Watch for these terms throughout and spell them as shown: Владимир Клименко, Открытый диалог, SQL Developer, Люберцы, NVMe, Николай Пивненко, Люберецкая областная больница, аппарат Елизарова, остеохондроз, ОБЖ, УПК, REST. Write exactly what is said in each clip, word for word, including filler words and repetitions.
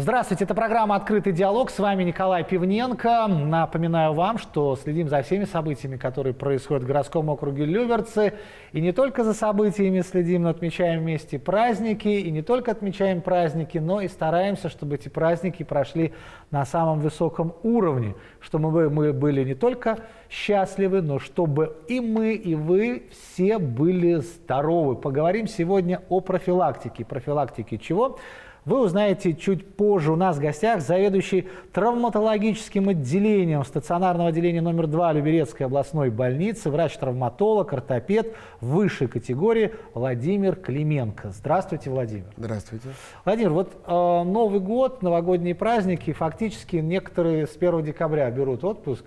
Здравствуйте, это программа «Открытый диалог». С вами Николай Пивненко. Напоминаю вам, что следим за всеми событиями, которые происходят в городском округе Люберцы. И не только за событиями следим, но отмечаем вместе праздники. И не только отмечаем праздники, но и стараемся, чтобы эти праздники прошли на самом высоком уровне. Чтобы мы были не только счастливы, но чтобы и мы, и вы все были здоровы. Поговорим сегодня о профилактике. Профилактике чего? Вы узнаете чуть позже. У нас в гостях заведующий травматологическим отделением стационарного отделения номер два Люберецкой областной больницы, врач-травматолог, ортопед высшей категории Владимир Клименко. Здравствуйте, Владимир. Здравствуйте. Владимир, вот э, Новый год, новогодние праздники, фактически некоторые с первого декабря берут отпуск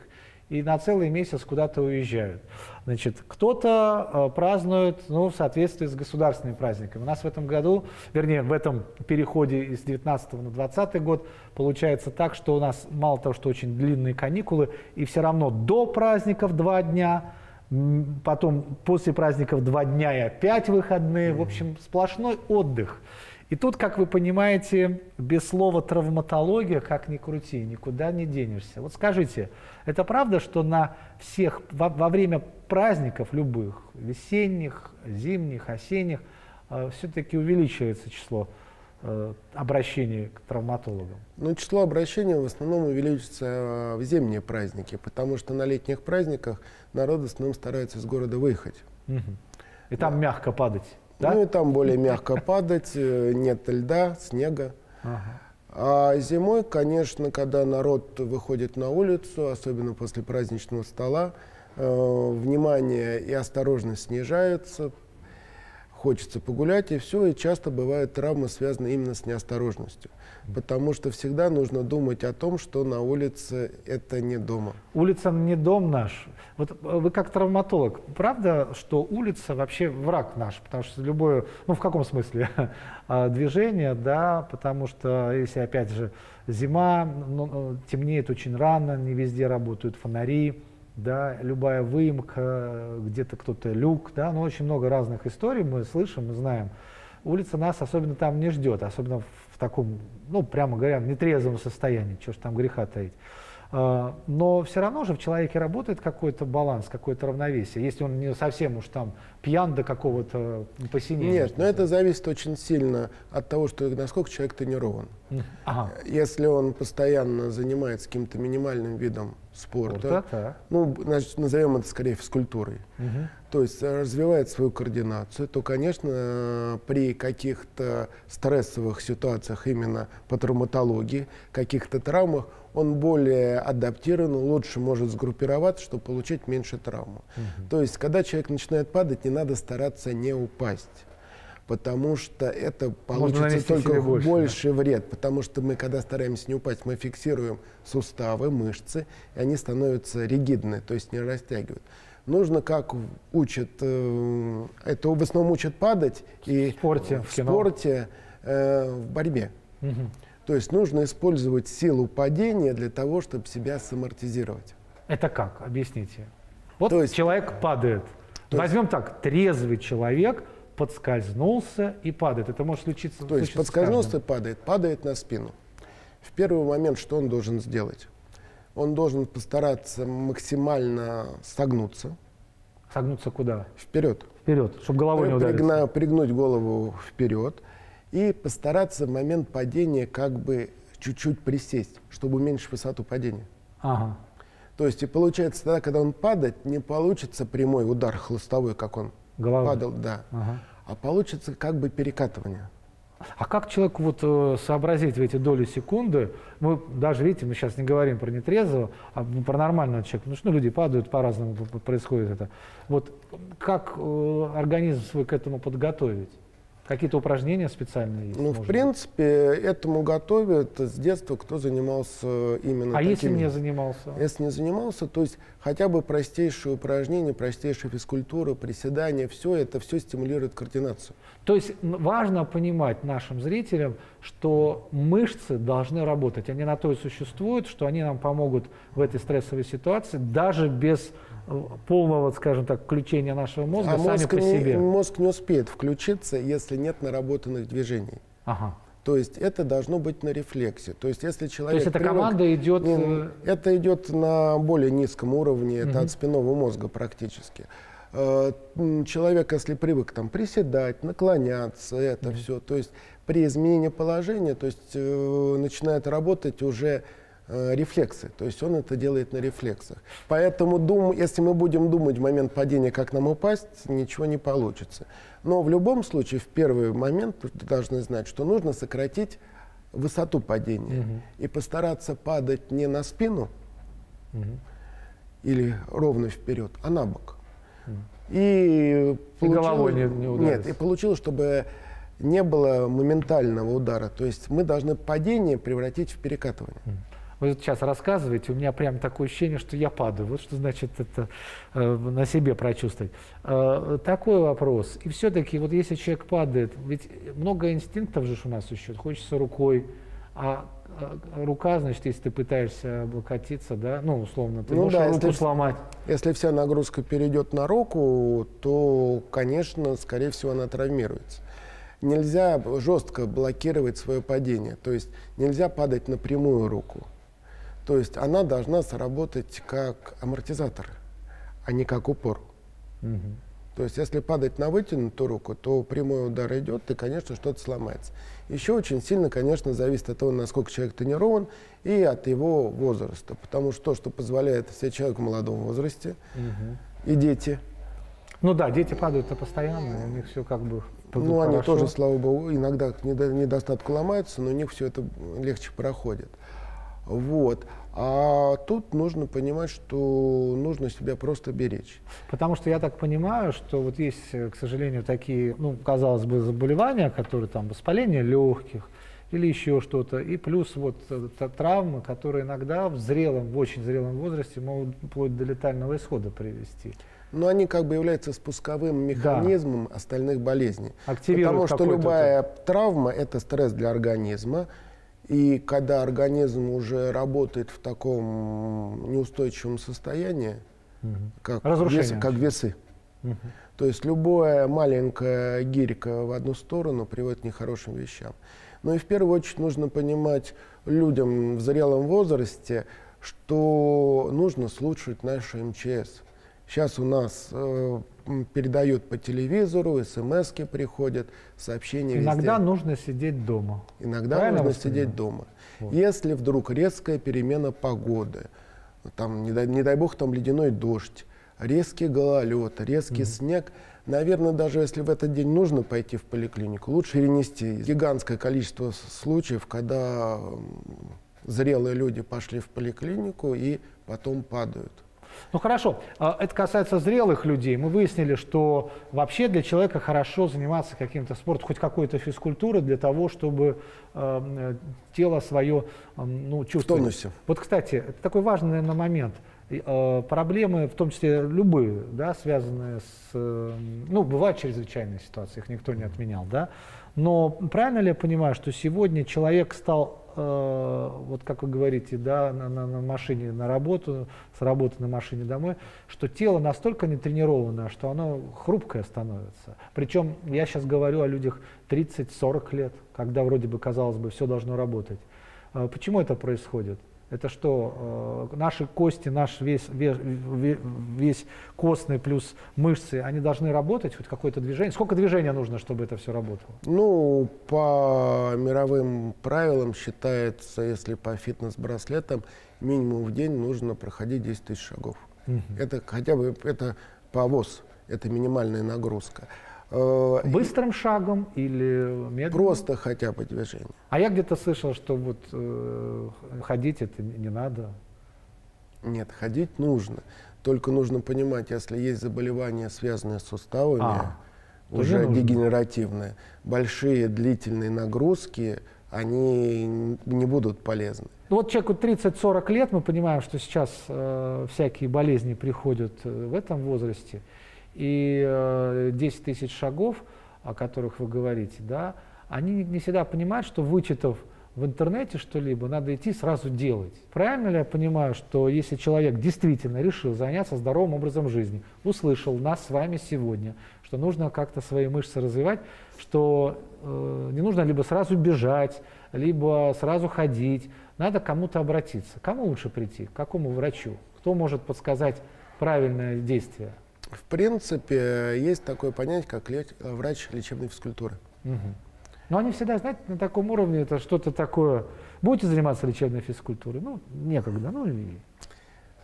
и на целый месяц куда-то уезжают. Значит, кто-то э, празднует, ну, в соответствии с государственными праздниками. У нас в этом году, вернее, в этом переходе из девятнадцатого на двадцатый год получается так, что у нас мало того, что очень длинные каникулы, и все равно до праздников два дня, потом после праздников два дня и опять выходные. Mm-hmm. В общем, сплошной отдых. И тут, как вы понимаете, без слова травматология, как ни крути, никуда не денешься. Вот скажите, это правда, что на всех, во, во время праздников любых, весенних, зимних, осенних, э, все-таки увеличивается число э, обращений к травматологам? Ну, число обращений в основном увеличится в зимние праздники, потому что на летних праздниках народ в основном старается из города выехать. Угу. И там да. мягко падать. Да? Ну и там более мягко падать, нет льда, снега. Ага. А зимой, конечно, когда народ выходит на улицу, особенно после праздничного стола, э, внимание и осторожность снижаются, хочется погулять, и все, и часто бывают травмы, связанные именно с неосторожностью. Потому что всегда нужно думать о том, что на улице это не дома. Улица не дом наш. Вот вы как травматолог, правда, что улица вообще враг наш? Потому что любое, ну в каком смысле, движение, да, потому что если опять же зима, ну, темнеет очень рано, не везде работают фонари, да, любая выемка, где-то кто-то люк, да, но очень много разных историй мы слышим, мы знаем. Улица нас особенно там не ждет, особенно в таком, ну, прямо говоря, нетрезвом состоянии, чего ж там греха таить. Но все равно же в человеке работает какой-то баланс, какое-то равновесие, если он не совсем уж там пьян до какого-то посинения. Нет, но это зависит очень сильно от того, что, насколько человек тренирован. Ага. Если он постоянно занимается каким-то минимальным видом спорта, спорта ну, значит, назовем это скорее физкультурой, угу. то есть развивает свою координацию, то, конечно, при каких-то стрессовых ситуациях именно по травматологии, каких-то травмах, он более адаптирован, лучше может сгруппироваться, чтобы получить меньше травму. Угу. То есть, когда человек начинает падать, не надо стараться не упасть, потому что это получится только больше, больше да. вред. Потому что мы, когда стараемся не упасть, мы фиксируем суставы, мышцы, и они становятся ригидны, то есть не растягивают. Нужно, как учат, э, это в основном учат падать и в спорте, в, в, спорте, э, в борьбе. Угу. То есть нужно использовать силу падения для того, чтобы себя самортизировать. Это как? Объясните. Вот то есть, человек падает. Возьмем есть, так, трезвый человек подскользнулся и падает. Это может случиться. То есть подскользнулся и падает, падает на спину. В первый момент что он должен сделать? Он должен постараться максимально согнуться. Согнуться куда? Вперед. Вперед, чтобы головой не удариться. Пригнуть голову вперед. И постараться в момент падения как бы чуть-чуть присесть, чтобы уменьшить высоту падения. Ага. То есть и получается тогда, когда он падает, не получится прямой удар хлыстовой, как он головой падал, да, ага. а получится как бы перекатывание. А как человеку вот э, сообразить в эти доли секунды? Мы даже, видите, мы сейчас не говорим про нетрезвого, а про нормального человека. Потому что ну, люди падают, по-разному происходит это. Вот как э, организм свой к этому подготовить? Какие-то упражнения специальные есть? Ну, в принципе, быть? Этому готовят с детства, кто занимался именно а такими. Если не занимался? Если не занимался, то есть хотя бы простейшие упражнения, простейшая физкультура, приседания, все это все стимулирует координацию. То есть важно понимать нашим зрителям, что мышцы должны работать. Они на то и существуют, что они нам помогут в этой стрессовой ситуации, даже без полного, скажем так, включения нашего мозга а сами мозг по себе. Не, мозг не успеет включиться, если нет наработанных движений. Ага. То есть это должно быть на рефлексе. То есть если человек... То есть эта привык, команда идет... Ну, это идет на более низком уровне, это от спинного мозга практически. Человек, если привык там приседать, наклоняться, это все, то есть при изменении положения, то есть э, начинает работать уже э, рефлексы, то есть он это делает на рефлексах. Поэтому дум, если мы будем думать в момент падения, как нам упасть, ничего не получится. Но в любом случае в первый момент должны знать, что нужно сократить высоту падения mm-hmm. и постараться падать не на спину mm-hmm. или ровно вперед, а на бок. И, и головой не, не ударится. Нет, и получилось, чтобы не было моментального удара. То есть мы должны падение превратить в перекатывание. Вы вот сейчас рассказываете, у меня прям такое ощущение, что я падаю. Вот что значит это э, на себе прочувствовать. Э, такой вопрос. И все-таки, вот если человек падает, ведь много инстинктов же у нас еще. Хочется рукой. А рука, значит, если ты пытаешься облокотиться, да, ну, условно, ты ну можешь да, руку если, сломать. Если вся нагрузка перейдет на руку, то, конечно, скорее всего, она травмируется. Нельзя жестко блокировать свое падение, то есть нельзя падать на прямую руку. То есть она должна сработать как амортизатор, а не как упор. Угу. То есть если падать на вытянутую руку, то прямой удар идет, и, конечно, что-то сломается. Еще очень сильно, конечно, зависит от того, насколько человек тренирован, и от его возраста. Потому что то, что позволяет все человеку в молодом возрасте, угу. и дети. Ну да, дети падают-то постоянно, у них все как бы... Ну, они хорошо. Тоже, слава богу, иногда к недостатку ломаются, но у них все это легче проходит. Вот. А тут нужно понимать, что нужно себя просто беречь. Потому что я так понимаю, что вот есть, к сожалению, такие, ну, казалось бы, заболевания, которые там воспаление легких или еще что-то, и плюс вот травмы, которые иногда в зрелом, в очень зрелом возрасте могут вплоть до летального исхода привести. Но они как бы являются спусковым механизмом да. остальных болезней. Активируют потому что любая травма – это стресс для организма. И когда организм уже работает в таком неустойчивом состоянии, угу. как, вес, как весы, угу. то есть любая маленькая гирька в одну сторону приводит к нехорошим вещам. Но и в первую очередь нужно понимать людям в зрелом возрасте, что нужно слушать нашу эм че эс. Сейчас у нас э, передают по телевизору, смски приходят, сообщения иногда везде. Нужно сидеть дома. Иногда Правильно нужно сидеть дома. Вот. Если вдруг резкая перемена погоды, там, не, дай, не дай бог, там ледяной дождь, резкий гололед, резкий mm-hmm. снег, наверное, даже если в этот день нужно пойти в поликлинику, лучше перенести. Гигантское количество случаев, когда зрелые люди пошли в поликлинику и потом падают. Ну хорошо, это касается зрелых людей. Мы выяснили, что вообще для человека хорошо заниматься каким-то спортом, хоть какой-то физкультурой для того, чтобы э, тело свое э, ну, чувствовать. Вот, кстати, это такой важный, наверное, момент. Э, проблемы, в том числе любые, да, связанные с... Э, ну, бывают чрезвычайные ситуации, их никто не отменял, да? Но правильно ли я понимаю, что сегодня человек стал... вот как вы говорите, да, на, на, на машине на работу, с работы на машине домой, что тело настолько не тренированное, что оно хрупкое становится. Причем я сейчас говорю о людях тридцать-сорок лет, когда вроде бы, казалось бы, все должно работать. Почему это происходит? Это что, наши кости, наш весь, весь, весь костный плюс мышцы, они должны работать, хоть какое-то движение? Сколько движения нужно, чтобы это все работало? Ну, по мировым правилам считается, если по фитнес-браслетам, минимум в день нужно проходить десять тысяч шагов. Угу. Это хотя бы это повоз, это минимальная нагрузка. Быстрым шагом или медленным? Просто хотя бы движение. А я где-то слышал, что вот э, ходить это не надо. Нет, ходить нужно. Только нужно понимать, если есть заболевания, связанные с суставами, а, уже дегенеративные, большие длительные нагрузки, они не будут полезны. Вот человеку тридцать-сорок лет, мы понимаем, что сейчас э, всякие болезни приходят в этом возрасте. И десять тысяч шагов, о которых вы говорите, да, они не всегда понимают, что, вычитав в интернете что-либо, надо идти сразу делать. Правильно ли я понимаю, что если человек действительно решил заняться здоровым образом жизни, услышал нас с вами сегодня, что нужно как-то свои мышцы развивать, что э, не нужно либо сразу бежать, либо сразу ходить, надо к кому-то обратиться. Кому лучше прийти? К какому врачу? Кто может подсказать правильное действие? В принципе, есть такое понятие, как врач лечебной физкультуры. Угу. Но они всегда, знаете, на таком уровне это что-то такое. Будете заниматься лечебной физкультурой? Ну, некогда. Ну, и...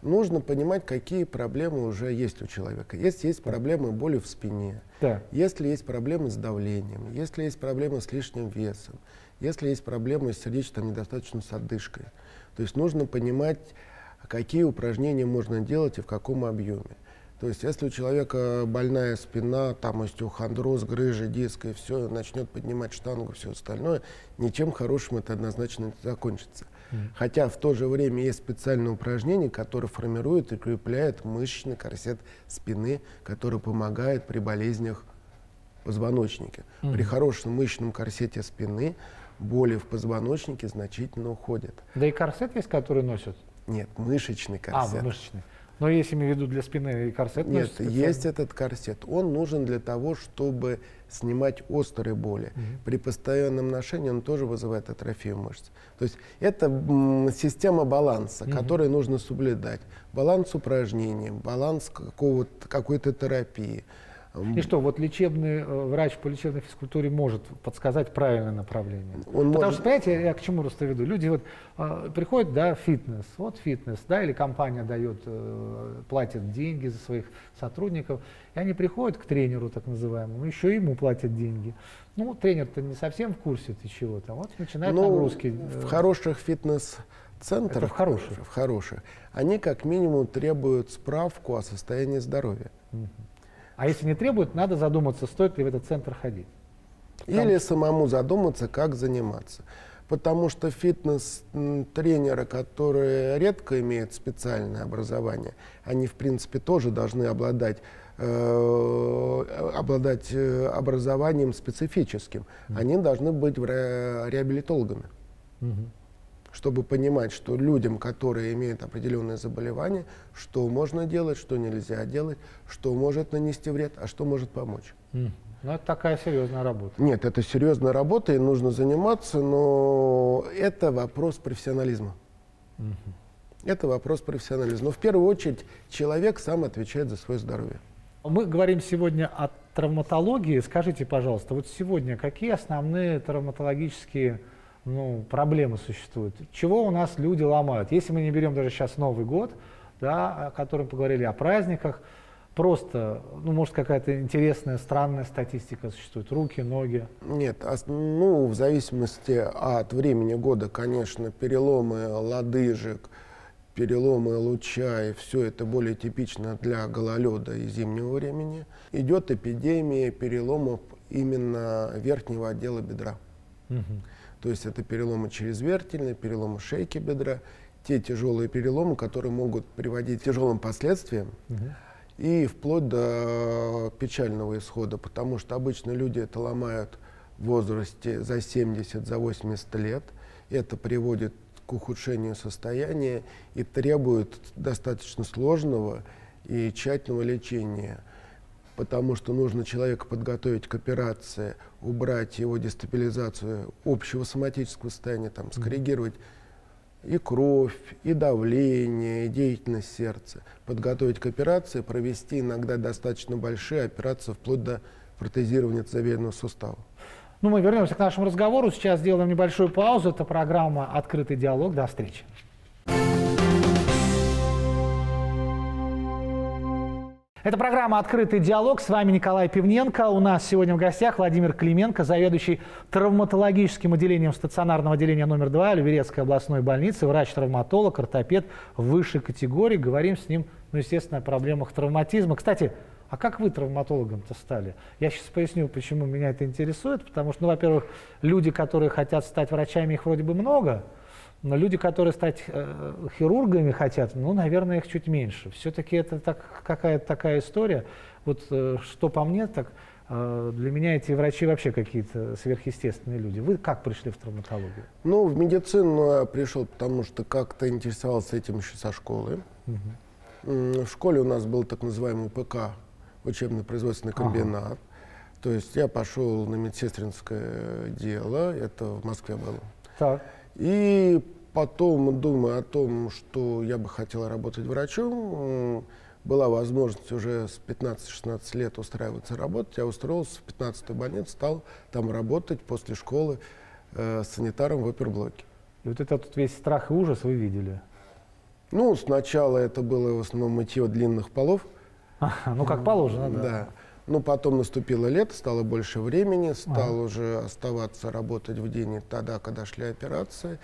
Нужно понимать, какие проблемы уже есть у человека. Если есть проблемы боли в спине, да. Если есть проблемы с давлением, если есть проблемы с лишним весом, если есть проблемы с сердечной недостаточностью, с отдышкой. То есть нужно понимать, какие упражнения можно делать и в каком объеме. То есть, если у человека больная спина, там остеохондроз, грыжи, диск и все, начнет поднимать штангу, все остальное, ничем хорошим это однозначно не закончится. Mm. Хотя в то же время есть специальные упражнения, которые формируют и укрепляют мышечный корсет спины, который помогает при болезнях позвоночника. Mm. При хорошем мышечном корсете спины боли в позвоночнике значительно уходят. Да и корсет есть, который носят? Нет, мышечный корсет. А, мышечный. Но если я имею в виду для спины корсет? Нет, есть этот корсет. Он нужен для того, чтобы снимать острые боли. Угу. При постоянном ношении он тоже вызывает атрофию мышц. То есть это м, система баланса, угу. которую нужно соблюдать. Баланс упражнений, баланс какой-то терапии. И что, вот лечебный врач по лечебной физкультуре может подсказать правильное направление? Он Потому может... что, понимаете, я к чему просто веду? Люди вот э, приходят, да, фитнес, вот фитнес, да, или компания дает, э, платит деньги за своих сотрудников, и они приходят к тренеру, так называемому, еще ему платят деньги. Ну, тренер-то не совсем в курсе чего-то, вот начинают ну, нагрузки. Э, в хороших фитнес... Центры, в хороших. в хороших, они как минимум требуют справку о состоянии здоровья. Угу. А если не требует, надо задуматься, стоит ли в этот центр ходить. Потому... Или самому задуматься, как заниматься. Потому что фитнес-тренеры, которые редко имеют специальное образование, они, в принципе, тоже должны обладать, э, обладать образованием специфическим. Mm-hmm. Они должны быть реабилитологами. Mm-hmm. Чтобы понимать, что людям, которые имеют определенные заболевания, что можно делать, что нельзя делать, что может нанести вред, а что может помочь. Mm. Ну, это такая серьезная работа. Нет, это серьезная работа, и нужно заниматься, но это вопрос профессионализма. Mm-hmm. Это вопрос профессионализма. Но в первую очередь человек сам отвечает за свое здоровье. Мы говорим сегодня о травматологии. Скажите, пожалуйста, вот сегодня какие основные травматологические... Ну, проблемы существуют. Чего у нас люди ломают? Если мы не берем даже сейчас Новый год, да, о котором поговорили, о праздниках, просто, ну, может, какая-то интересная, странная статистика существует? Руки, ноги? Нет, ну, в зависимости от времени года, конечно, переломы лодыжек, переломы луча, и все это более типично для гололеда и зимнего времени. Идет эпидемия переломов именно верхнего отдела бедра. Угу. То есть это переломы чрезвертельные, переломы шейки бедра, те тяжелые переломы, которые могут приводить к тяжелым последствиям Uh-huh. и вплоть до печального исхода, потому что обычно люди это ломают в возрасте за семьдесят, за восемьдесят лет. Это приводит к ухудшению состояния и требует достаточно сложного и тщательного лечения. Потому что нужно человека подготовить к операции, убрать его дестабилизацию общего соматического состояния, там, скоррегировать и кровь, и давление, и деятельность сердца, подготовить к операции, провести иногда достаточно большие операции, вплоть до протезирования тазобедренного сустава. Ну, мы вернемся к нашему разговору. Сейчас сделаем небольшую паузу. Это программа «Открытый диалог». До встречи. Это программа «Открытый диалог». С вами Николай Пивненко. У нас сегодня в гостях Владимир Клименко, заведующий травматологическим отделением стационарного отделения номер два Люберецкой областной больницы, врач-травматолог, ортопед высшей категории. Говорим с ним, ну, естественно, о проблемах травматизма. Кстати, а как вы травматологом-то стали? Я сейчас поясню, почему меня это интересует. Потому что, ну, во-первых, люди, которые хотят стать врачами, их вроде бы много. Но люди, которые стать э, хирургами хотят, ну, наверное, их чуть меньше. Все-таки это так, какая-то такая история. Вот э, что по мне, так Для меня эти врачи вообще какие-то сверхъестественные люди. Вы как пришли в травматологию? Ну, в медицину я пришел, потому что как-то интересовался этим еще со школы. Угу. В школе у нас был так называемый УПК, учебно-производственный комбинат. Ага. То есть я пошел на медсестринское дело, это в Москве было. Так. И потом, думая о том, что я бы хотел работать врачом, была возможность уже с пятнадцати-шестнадцати лет устраиваться работать. Я устроился в пятнадцатую больницу, стал там работать после школы э, санитаром в оперблоке. И вот этот вот весь страх и ужас вы видели? Ну, сначала это было в основном мытье длинных полов. А, ну, как положено, да. да. Ну, потом наступило лето, стало больше времени, стал а. уже оставаться работать в день и тогда, когда шли операции.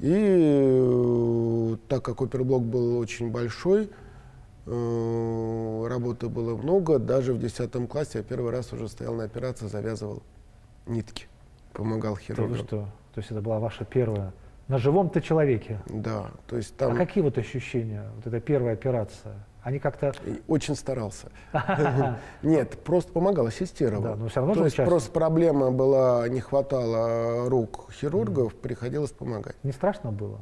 И так как оперблок был очень большой, работы было много. Даже в десятом классе я первый раз уже стоял на операции, завязывал нитки, помогал хирургам. Да вы что? То есть это была ваша первая? На живом-то человеке? Да. То есть там... А какие вот ощущения? Вот эта первая операция? Они как-то... Очень старался. Нет, просто помогал, ассистировал. То есть просто проблема была, не хватало рук хирургов, приходилось помогать. Не страшно было?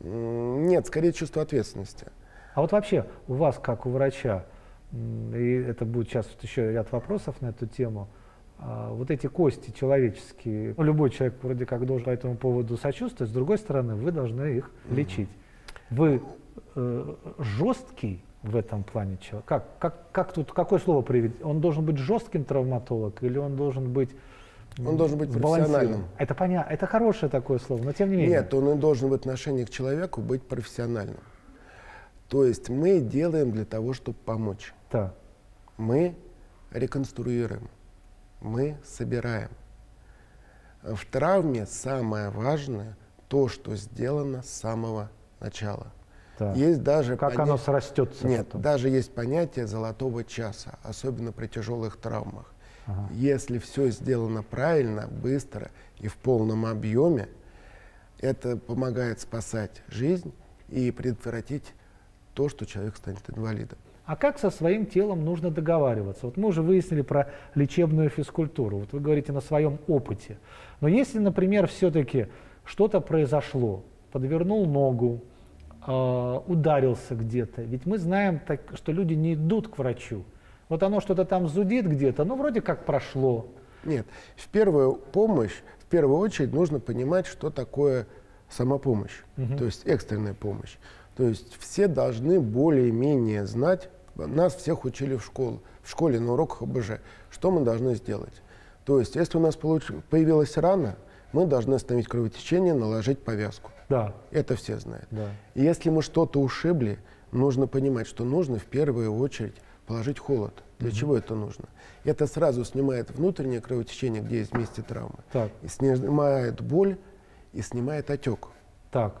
Нет, скорее чувство ответственности. А вот вообще у вас, как у врача, и это будет сейчас вот еще ряд вопросов на эту тему, вот эти кости человеческие, ну, любой человек вроде как должен по этому поводу сочувствовать, с другой стороны, вы должны их лечить. Вы э, жесткий в этом плане человек? Как, как, как тут, какое слово приведет? Он должен быть жестким травматолог или он должен быть... Он должен быть профессиональным. Это понятно, это хорошее такое слово, но тем не менее. Нет, он должен в отношении к человеку быть профессиональным. То есть мы делаем для того, чтобы помочь. Да. Мы реконструируем, мы собираем. В травме самое важное то, что сделано с самого начала. Да. Есть даже как поня... оно срастется. Нет, потом. Даже есть понятие золотого часа, особенно при тяжелых травмах. Ага. Если все сделано правильно, быстро и в полном объеме, это помогает спасать жизнь и предотвратить то, что человек станет инвалидом. А как со своим телом нужно договариваться? Вот мы уже выяснили про лечебную физкультуру. Вот вы говорите на своем опыте. Но если, например, все-таки что-то произошло, подвернул ногу, э, ударился где-то, ведь мы знаем, так, что люди не идут к врачу. Вот оно что-то там зудит где-то, ну вроде как прошло. Нет, в первую помощь, в первую очередь нужно понимать, что такое самопомощь, угу. то есть экстренная помощь. То есть все должны более-менее знать, нас всех учили в школе, в школе на уроках ОБЖ, что мы должны сделать. То есть если у нас появилась рана, мы должны остановить кровотечение, наложить повязку. Да. Это все знают. Да. И если мы что-то ушибли, нужно понимать, что нужно в первую очередь положить холод. Для угу. чего это нужно? Это сразу снимает внутреннее кровотечение, где есть вместе травмы, так. И снимает боль и снимает отек. Так.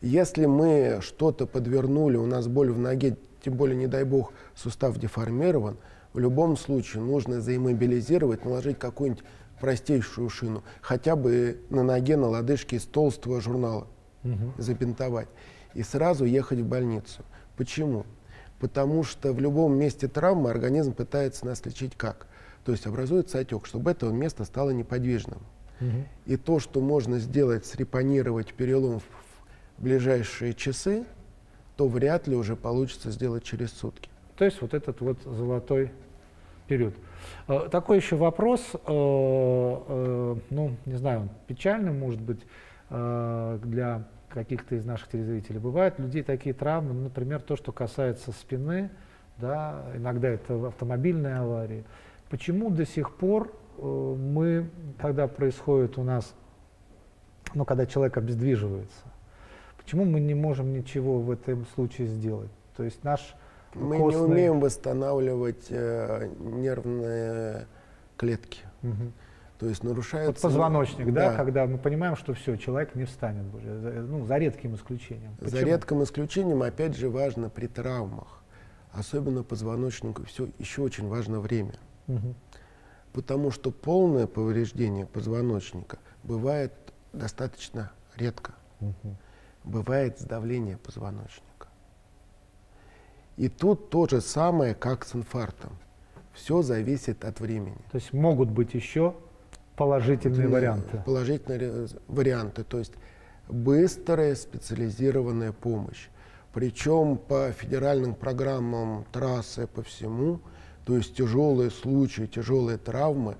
Если мы что-то подвернули, у нас боль в ноге, тем более, не дай бог, сустав деформирован, в любом случае нужно заиммобилизировать, наложить какую-нибудь простейшую шину, хотя бы на ноге, на лодыжке из толстого журнала угу. забинтовать и сразу ехать в больницу. Почему? Потому что в любом месте травмы организм пытается нас лечить как? То есть образуется отек, чтобы это место стало неподвижным. Угу. И то, что можно сделать, срепонировать перелом в ближайшие часы, то вряд ли уже получится сделать через сутки. То есть вот этот вот золотой период. Такой еще вопрос, ну, не знаю, печальным, может быть, для каких-то из наших телезрителей. Бывают у людей такие травмы, например, то, что касается спины, да, иногда это автомобильные аварии. Почему до сих пор мы, когда происходит у нас, ну, когда человек обездвиживается, почему мы не можем ничего в этом случае сделать? То есть наш мы костный... не умеем восстанавливать э, нервные клетки. Угу. То есть нарушается... Вот позвоночник, да, да, когда мы понимаем, что все, человек не встанет уже, ну, за редким исключением. Почему? За редким исключением, опять же, важно при травмах, особенно позвоночнику, все еще очень важно время. Угу. Потому что полное повреждение позвоночника бывает достаточно редко. Угу. Бывает сдавление позвоночника. И тут то же самое, как с инфарктом. Все зависит от времени. То есть могут быть еще положительные Д- варианты. Положительные варианты, то есть быстрая специализированная помощь. Причем по федеральным программам трассы по всему, то есть тяжелые случаи, тяжелые травмы,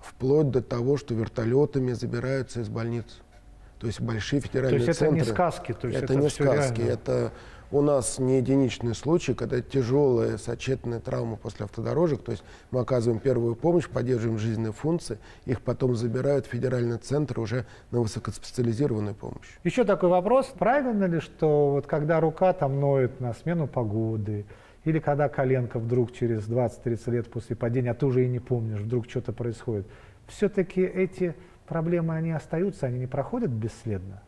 вплоть до того, что вертолетами забираются из больниц. То есть большие федеральные центры. То есть это не сказки? То есть это не сказки. Это у нас не единичный случай, когда тяжелая сочетанная травма после автодорожек, то есть мы оказываем первую помощь, поддерживаем жизненные функции, их потом забирают в федеральный центр уже на высокоспециализированную помощь. Еще такой вопрос. Правильно ли, что вот когда рука там ноет на смену погоды, или когда коленка вдруг через двадцать-тридцать лет после падения, а ты уже и не помнишь, вдруг что-то происходит, все-таки эти проблемы, они остаются, они не проходят бесследно?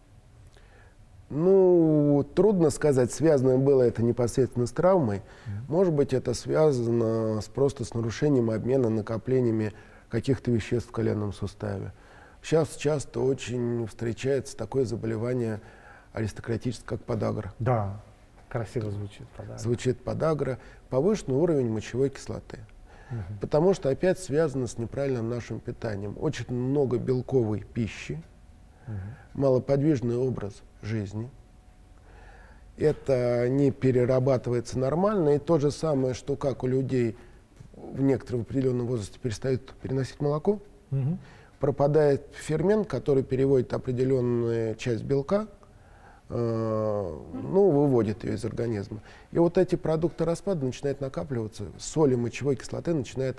Ну, трудно сказать, связано было это непосредственно с травмой. Mm-hmm. Может быть, это связано с, просто с нарушением обмена, накоплениями каких-то веществ в коленном суставе. Сейчас часто очень встречается такое заболевание аристократическое, как подагра. Да. Красиво звучит подагра. Звучит подагра. Повышенный уровень мочевой кислоты. Угу. Потому что опять связано с неправильным нашим питанием. Очень много белковой пищи, угу. малоподвижный образ жизни. Это не перерабатывается нормально. И то же самое, что как у людей в некотором определенном возрасте перестают переносить молоко, угу. пропадает фермент, который переводит определенную часть белка, ну, выводит ее из организма. И вот эти продукты распада начинают накапливаться, соли мочевой кислоты начинают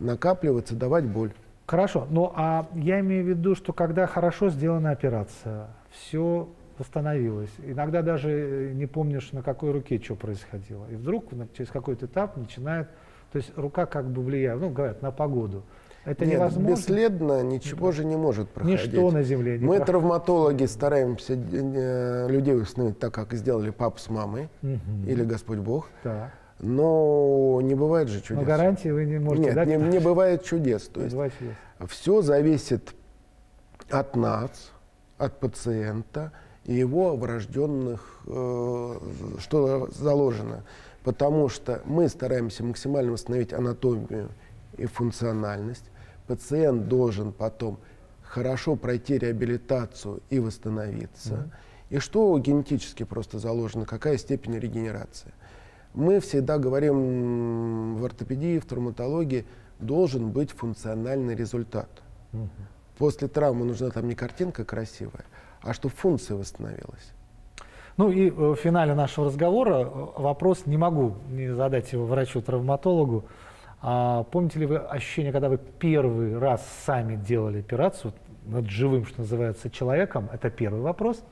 накапливаться, давать боль. Хорошо. Ну, а я имею в виду, что когда хорошо сделана операция, все восстановилось, иногда даже не помнишь, на какой руке что происходило, и вдруг через какой-то этап начинает, то есть рука как бы влияет, ну, говорят, на погоду. Это Нет, невозможно? Бесследно ничего же не может проходить. Ничто на земле не Мы, проходит. Травматологи, стараемся людей восстановить так, как сделали папа с мамой, угу. или Господь Бог. Так. Но не бывает же чудес. Но гарантии вы не можете Нет, дать? Нет, не, не бывает чудес. То есть чудес. Все зависит от нас, от пациента и его врожденных, э, что заложено. Потому что мы стараемся максимально восстановить анатомию и функциональность. Пациент должен потом хорошо пройти реабилитацию и восстановиться. Mm-hmm. И что генетически просто заложено, какая степень регенерации. Мы всегда говорим в ортопедии, в травматологии, должен быть функциональный результат. Mm-hmm. После травмы нужна там не картинка красивая, а чтобы функция восстановилась. Ну и в финале нашего разговора вопрос, не могу не задать его врачу-травматологу. А помните ли вы ощущение, когда вы первый раз сами делали операцию над живым, что называется, человеком? Это первый вопрос.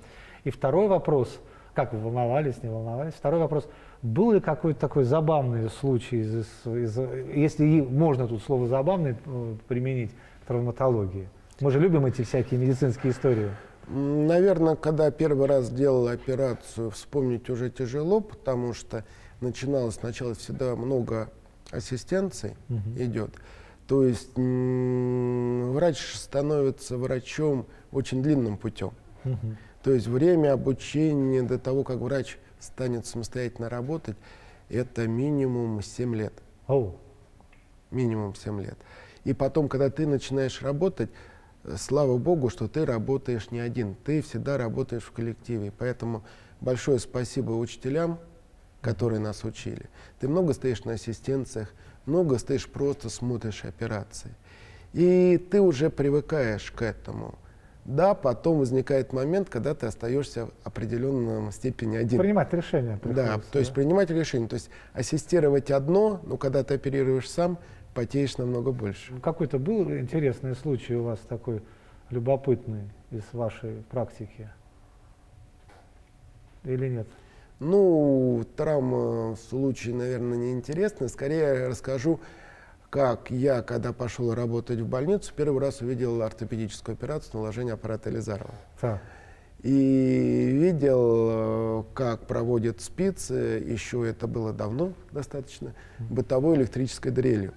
И второй вопрос, как вы волновались, не волновались? Второй вопрос, был ли какой-то такой забавный случай, из, из, если можно тут слово «забавный» применить к травматологии? Мы же любим эти всякие медицинские истории. Наверное, когда первый раз делал операцию, вспомнить уже тяжело, потому что начиналось сначала всегда много ассистенции uh-huh. идет, то есть врач становится врачом очень длинным путем. Uh-huh. То есть время обучения до того, как врач станет самостоятельно работать, это минимум семь лет. Oh. Минимум семь лет. И потом, когда ты начинаешь работать, слава богу, что ты работаешь не один, ты всегда работаешь в коллективе. Поэтому большое спасибо учителям, которые нас учили. Ты много стоишь на ассистенциях, много стоишь, просто смотришь операции. И ты уже привыкаешь к этому. Да, потом возникает момент, когда ты остаешься в определенном степени один. Принимать решение. Да, то есть да? принимать решение. То есть ассистировать одно, но когда ты оперируешь сам, потеешь намного больше. Какой-то был интересный случай у вас такой любопытный из вашей практики? Или нет? Ну, травма в случае, наверное, неинтересна. Скорее я расскажу, как я, когда пошел работать в больницу, первый раз увидел ортопедическую операцию наложения аппарата Елизарова. Да. И видел, как проводят спицы, еще это было давно достаточно, бытовой электрической дрелью.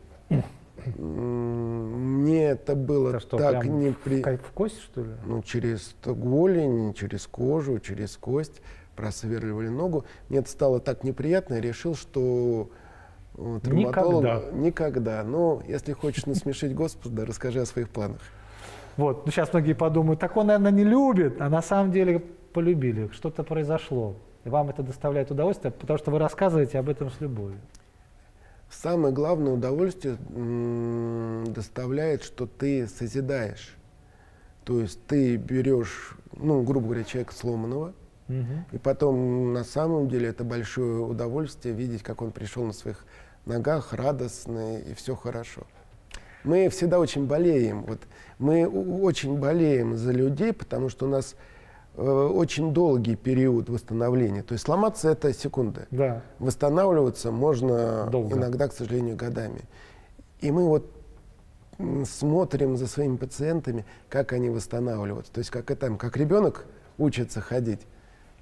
Мне это было это что, так неприятно. В кость, что ли? Ну, через голень, через кожу, через кость. Просверливали ногу. Мне это стало так неприятно, я решил, что у травматолога. Никогда. Никогда. Но если хочешь насмешить Господа, расскажи о своих планах. Вот. Ну, сейчас многие подумают, так он, наверное, не любит, а на самом деле полюбили, что-то произошло. И вам это доставляет удовольствие, потому что вы рассказываете об этом с любовью. Самое главное удовольствие доставляет, что ты созидаешь. То есть ты берешь, ну, грубо говоря, человека сломанного, угу. и потом на самом деле это большое удовольствие видеть, как он пришел на своих ногах, радостный, и все хорошо. Мы всегда очень болеем. Вот. Мы очень болеем за людей, потому что у нас э, очень долгий период восстановления. То есть сломаться – это секунды. Да. Восстанавливаться можно долго. Иногда, к сожалению, годами. И мы вот смотрим за своими пациентами, как они восстанавливаются. То есть как, там, как ребенок учится ходить,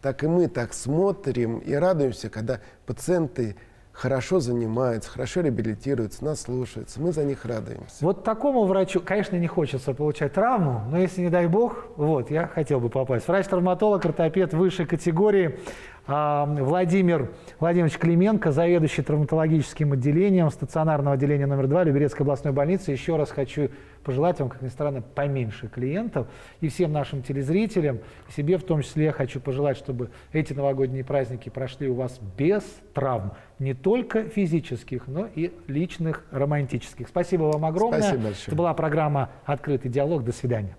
так и мы так смотрим и радуемся, когда пациенты хорошо занимаются, хорошо реабилитируются, нас слушаются, мы за них радуемся. Вот такому врачу, конечно, не хочется получать травму, но если, не дай бог, вот, я хотел бы попасть. Врач-травматолог, ортопед высшей категории Владимир Владимирович Клименко, заведующий травматологическим отделением стационарного отделения номер два Люберецкой областной больницы. Еще раз хочу пожелать вам, как ни странно, поменьше клиентов. И всем нашим телезрителям, и себе в том числе, я хочу пожелать, чтобы эти новогодние праздники прошли у вас без травм. Не только физических, но и личных, романтических. Спасибо вам огромное. Спасибо большое. Это была программа «Открытый диалог». До свидания.